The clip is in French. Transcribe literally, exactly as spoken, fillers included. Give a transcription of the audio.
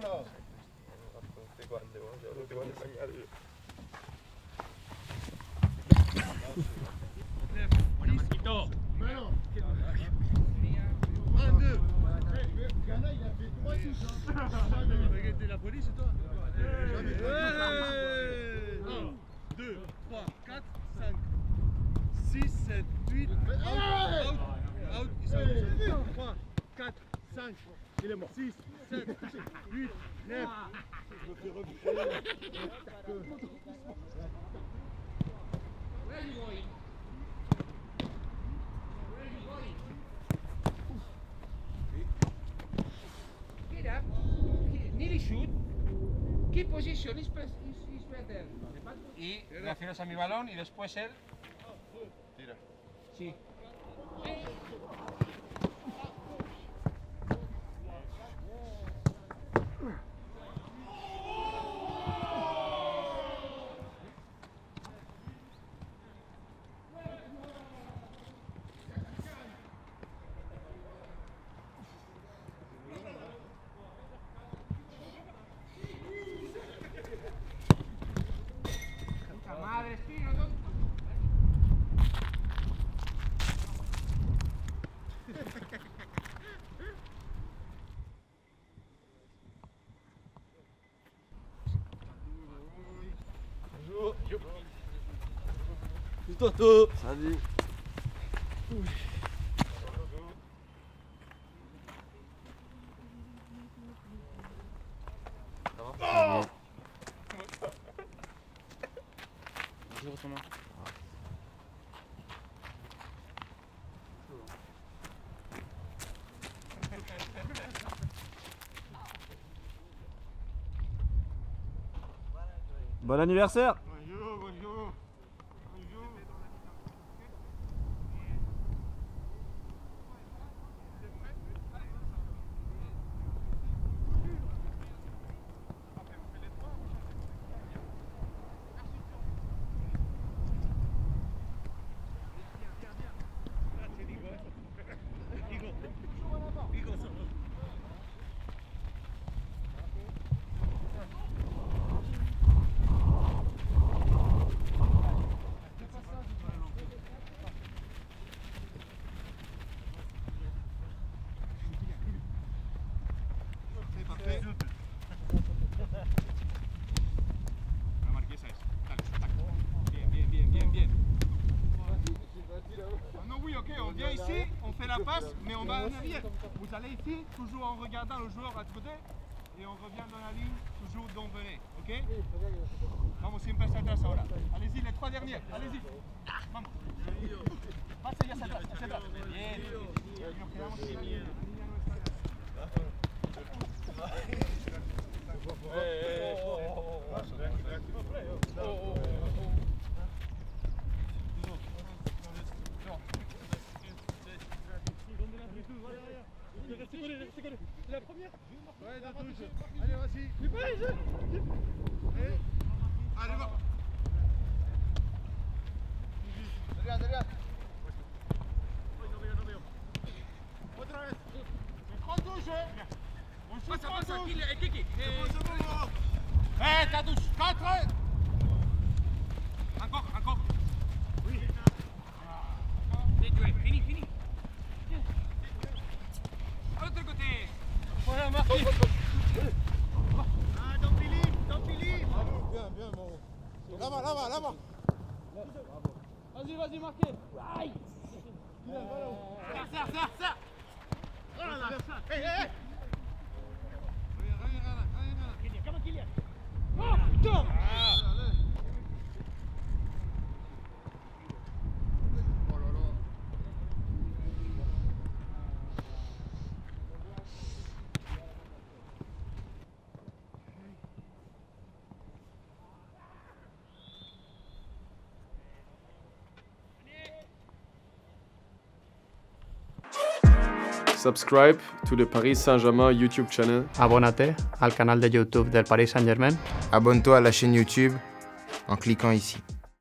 solo. six, sept, huit, neuf. Je me fais rebuter. Get up. Nearly shoot. Keep position. It's better. Y reaccionas a mi balón y después él tira. Sí. Toto. Salut. Oui. Ça va? Oh, bonjour Thomas. Bon anniversaire. Mais on va en arrière. Vous allez ici, toujours en regardant le joueur à côté, et on revient dans la ligne, toujours d'où on venait. Ok? Vamos siempre hacia atrás ahora. Allez-y, les trois dernières. Allez-y. Vamos. Pase ya hacia atrás. Hacia atrás. Bien. Y nos quedamos en la línea. C'est la première. Ouais, la touche. Allez, vas-y. Allez, allez, va. Regarde, regarde. Otra vez. Prends touche. On passe, passe, tranquille. Et Kiki. Eh, ta touche. Quatre. Encore, encore. Oui. Fini, fini. L'autre côté. Voilà, Marc. Ah, Don Philippe, Don Philippe. Bien, bien, bon. Là-bas, là-bas, là-bas. Vas-y, vas-y, marquez. Aïe. Ça, ça, ça. Oh là là. Hé, hé, hé. Comment qu'il y a? Oh, putain. Subscribe to the Paris Saint-Germain YouTube channel. Abonnez-vous au canal de YouTube del Paris Saint-Germain. Abonne-toi à la chaîne YouTube en cliquant ici.